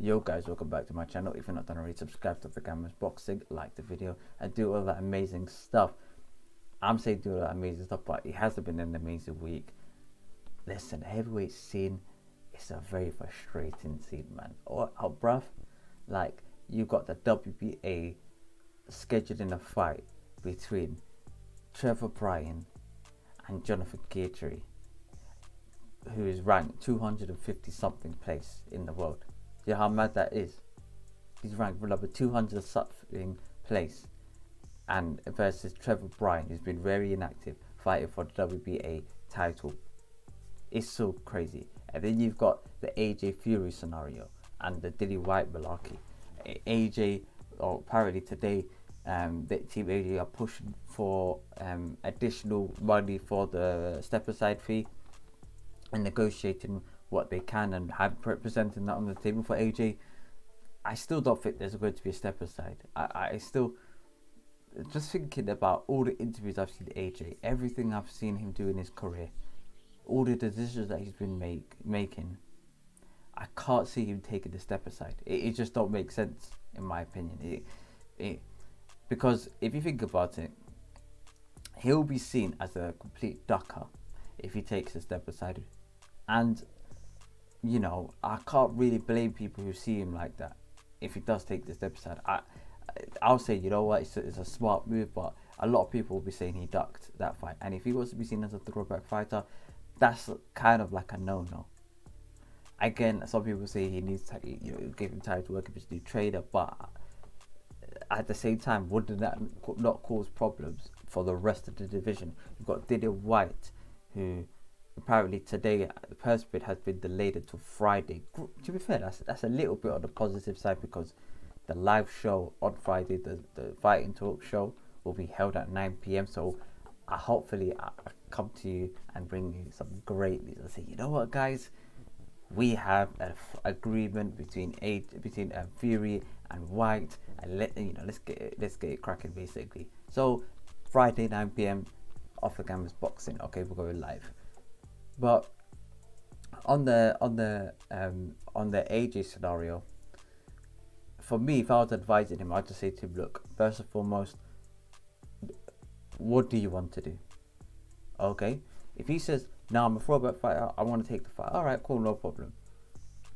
Yo guys, welcome back to my channel. If you're not done already, subscribe to Off the Canvas Boxing, like the video and do all that amazing stuff. I'm saying do all that amazing stuff, but it hasn't been an amazing week. Listen, heavyweight scene is a very frustrating scene, man. Or oh, bruv, like you've got the WBA scheduled in a fight between Trevor Bryan and Jonathan Gaiteri, who is ranked 250 something place in the world. Yeah, how mad that is. He's ranked for number 200 something place, and versus Trevor Bryan, who's been very inactive, fighting for the WBA title. It's so crazy. And then you've got the AJ Fury scenario and the Dilly Whyte malarkey. AJ, or apparently today, the team AJ are pushing for additional money for the step aside fee and negotiating what they can and have representing that on the table for AJ. I still don't think there's going to be a step aside. I still, just thinking about all the interviews I've seen AJ, everything I've seen him do in his career, all the decisions that he's been making, I can't see him taking the step aside. It just don't make sense, in my opinion. Because if you think about it, he'll be seen as a complete ducker if he takes a step aside. And you know, I can't really blame people who see him like that. If he does take the step aside, I'll say, you know what, it's a smart move, but a lot of people will be saying he ducked that fight. And if he wants to be seen as a throwback fighter, that's kind of like a no-no. Again, some people say he needs to, you know, give him time to work with his new trainer, but at the same time, wouldn't that not cause problems for the rest of the division? You've got Dillian Whyte, who apparently today the purse bid has been delayed until Friday. To be fair, that's a little bit on the positive side, because the live show on Friday, the Fighting Talk show, will be held at 9 p.m. So hopefully I come to you and bring you some great news and say, you know what guys, we have an agreement between Fury and Whyte, and let's get it cracking basically. So Friday 9 p.m. Off the Canvas Boxing. Okay, we're going live. But on the AJ scenario, for me, if I was advising him, I'd just say to him, look, first and foremost, what do you want to do? Okay, if he says, no, I'm a throwback fighter, I want to take the fight, all right, cool, no problem.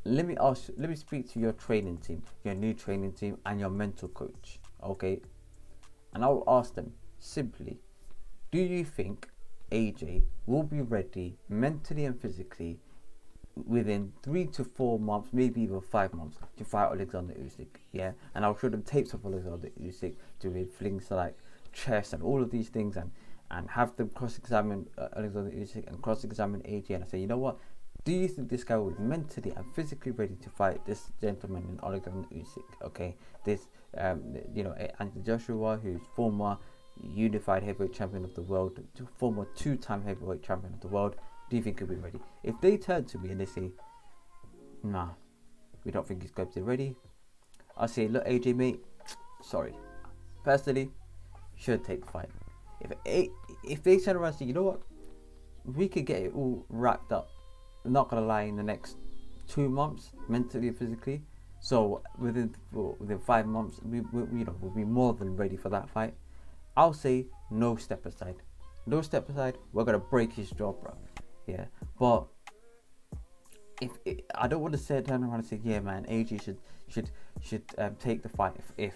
Let me speak to your training team, your new training team, and your mental coach, okay? And I'll ask them simply, do you think AJ will be ready mentally and physically within 3 to 4 months, maybe even 5 months, to fight Oleksandr Usyk? Yeah, and I'll show them tapes of Oleksandr Usyk doing flings like chess and all of these things, and have them cross-examine Oleksandr Usyk and cross-examine AJ, and I say, you know what, do you think this guy will be mentally and physically ready to fight this gentleman in Oleksandr Usyk? Okay, this you know, Anthony Joshua, who's former unified heavyweight champion of the world, former two-time heavyweight champion of the world, do you think he'll be ready? If they turn to me and they say, nah, we don't think he's going to be ready, I'll say, look AJ mate, sorry, personally, should take the fight. If they turn around and say, you know what, we could get it all wrapped up, I'm not gonna lie, in the next 2 months, mentally and physically, so within 5 months, we you know, we'll be more than ready for that fight, I'll say no step aside. No step aside, we're gonna break his jaw, bro. Yeah, but I don't want to say, turn around and say, yeah man, AJ should take the fight if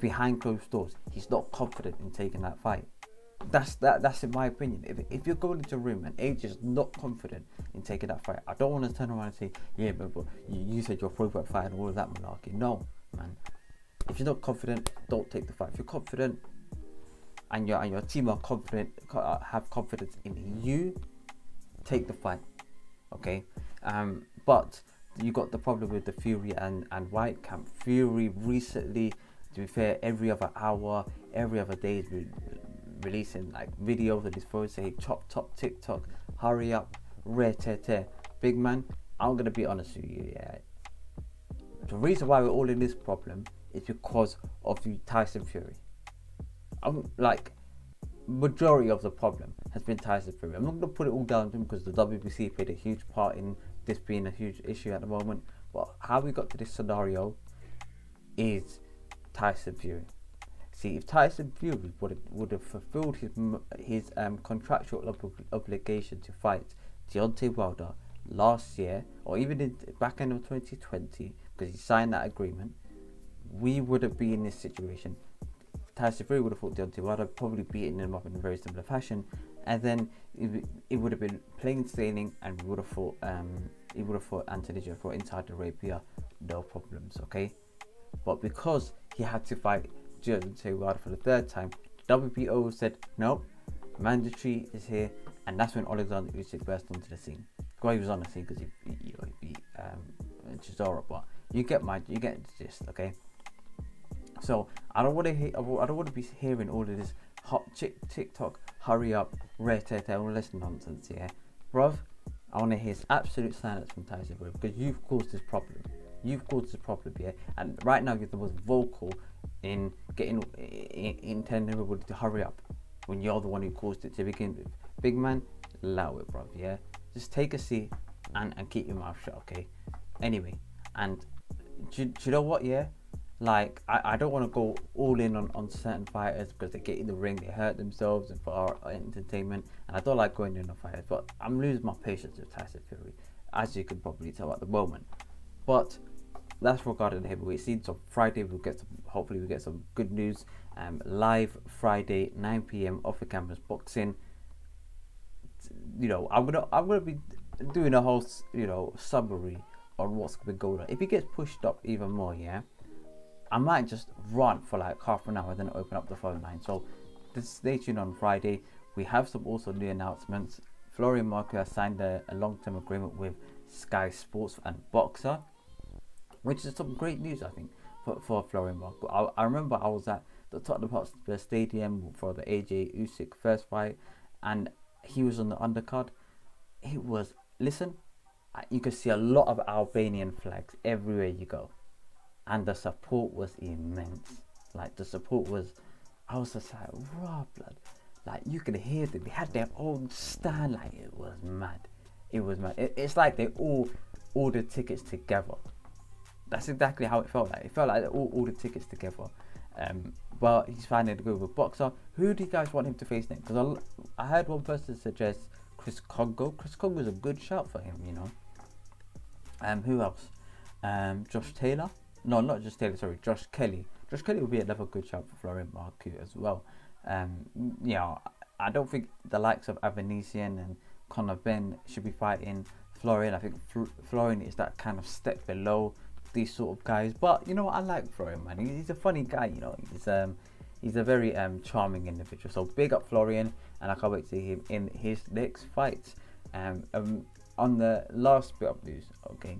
behind closed doors he's not confident in taking that fight. That's in my opinion. If you're going into a room and AJ's not confident in taking that fight, I don't want to turn around and say, yeah but you said you're a throwback fight and all of that malarkey. No man, if you're not confident, don't take the fight. If you're confident and your team are confident, have confidence in you, take the fight, okay? But you got the problem with the Fury and Whyte camp. Fury recently, to be fair, every other hour, every other day, has been releasing like videos on his phone saying, chop, top, TikTok, hurry up, Retete. Big man, I'm going to be honest with you, yeah. The reason why we're all in this problem is because of Tyson Fury. I'm like, majority of the problem has been Tyson Fury. I'm not going to put it all down to him because the WBC played a huge part in this being a huge issue at the moment. But how we got to this scenario is Tyson Fury. See, if Tyson Fury would have fulfilled his contractual obligation to fight Deontay Wilder last year, or even in the back end of 2020, because he signed that agreement, we would have been in this situation. Tyson Fury would have fought Deontay Wilder, probably beaten him up in a very similar fashion, and then it would have been plain sailing, and we would have fought. He would have fought Anthony Joshua inside Arabia, no problems, okay. But because he had to fight Deontay Wilder for the third time, the WPO said no, mandatory is here, and that's when Oleksandr Usyk burst onto the scene. Well, he was on the scene because he beat Chisora, but you get the gist, okay. So I don't want to be hearing all of this hot TikTok hurry up, retete, all this nonsense, yeah, bruv. I want to hear absolute silence from Tyson Fury because you've caused this problem. You've caused this problem, yeah. And right now you're the most vocal in getting in telling everybody to hurry up when you're the one who caused it to begin with. Big man, allow it, bruv, yeah. Just take a seat and keep your mouth shut, okay? Anyway, and do you know what, yeah? Like, I don't want to go all in on certain fighters because they get in the ring, they hurt themselves and for our entertainment, and I don't like going in on fighters, but I'm losing my patience with Tyson Fury, as you can probably tell at the moment. But that's regarding the heavyweight scene. So Friday we'll get some, hopefully we'll get some good news. Live Friday 9 PM Off the Canvas Boxing. You know, I'm gonna be doing a whole, you know, summary on what's been going on. If he gets pushed up even more, yeah, I might just run for like half an hour and then open up the phone line. So just stay tuned on Friday. We have some also new announcements. Florian Marku has signed a long-term agreement with Sky Sports and Boxer, which is some great news, I think, for Florian Marku. I remember I was at the Tottenham Hotspur Stadium for the AJ Usyk first fight, and he was on the undercard. It was, listen, you could see a lot of Albanian flags everywhere you go. And the support was immense. Like, the support was, I was just like, raw blood. Like, you could hear them. They had their own stand. Like, it was mad. It was mad. It's like they all ordered tickets together. That's exactly how it felt like. It felt like they all ordered tickets together. But he's finally going with Boxer. Who do you guys want him to face next? Because I heard one person suggest Chris Congo. Chris Congo is a good shout for him, you know. Who else? Josh Taylor. No, not just Taylor, sorry, Josh Kelly. Josh Kelly would be another good shout for Florian Marku as well. You know, I don't think the likes of Avanesian and Conor Ben should be fighting Florian. I think Florian is that kind of step below these sort of guys. But, you know, I like Florian, man. He's a funny guy, you know. He's a very charming individual. So big up Florian, and I can't wait to see him in his next fight. On the last bit of news, okay.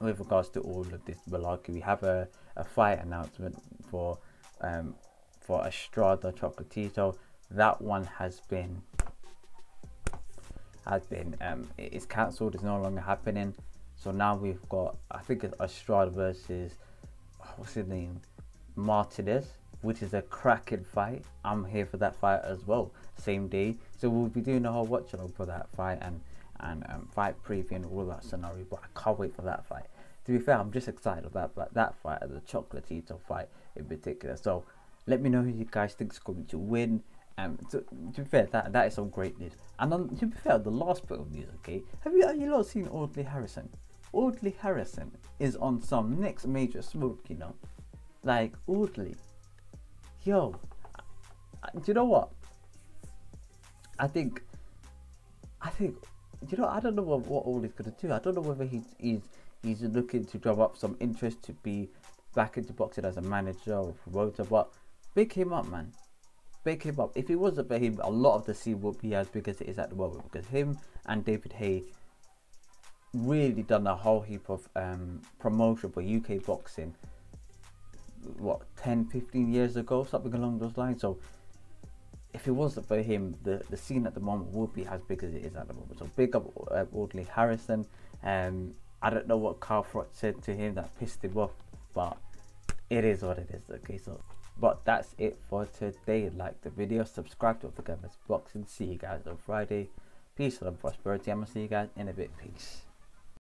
With regards to all of this malarkey, we have a fight announcement for Estrada Chocolatito. That one has been it's cancelled. It's no longer happening. So now we've got, I think it's Estrada versus, what's his name, Martinez, which is a cracking fight. I'm here for that fight as well. Same day, so we'll be doing a whole watch along for that fight and fight preview and all that scenario, but I can't wait for that fight. To be fair, I'm just excited about that fight, and the Chocolatito fight in particular. So let me know who you guys think is going to win. To be fair, that is some great news. And to be fair, the last bit of news, okay, have you lot seen Audley Harrison? Audley Harrison is on some next major smoke, you know. Like, Audley, yo, do you know what? I think you know, I don't know what Ollie's gonna do. I don't know whether he's looking to drum up some interest to be back into boxing as a manager or promoter, but big him up, man. Big him up. If it wasn't for him, a lot of the scene would be as big as it is at the moment, because him and David Hay really done a whole heap of promotion for UK boxing, what, 10-15 years ago, something along those lines. So if it wasn't for him, the scene at the moment would be as big as it is at the moment. So big up Audley Harrison. I don't know what Carl Froch said to him that pissed him off, but it is what it is. Okay, so but that's it for today. Like the video, subscribe to Off the Canvas Boxing. See you guys on Friday. Peace and prosperity. I'm gonna see you guys in a bit. Peace.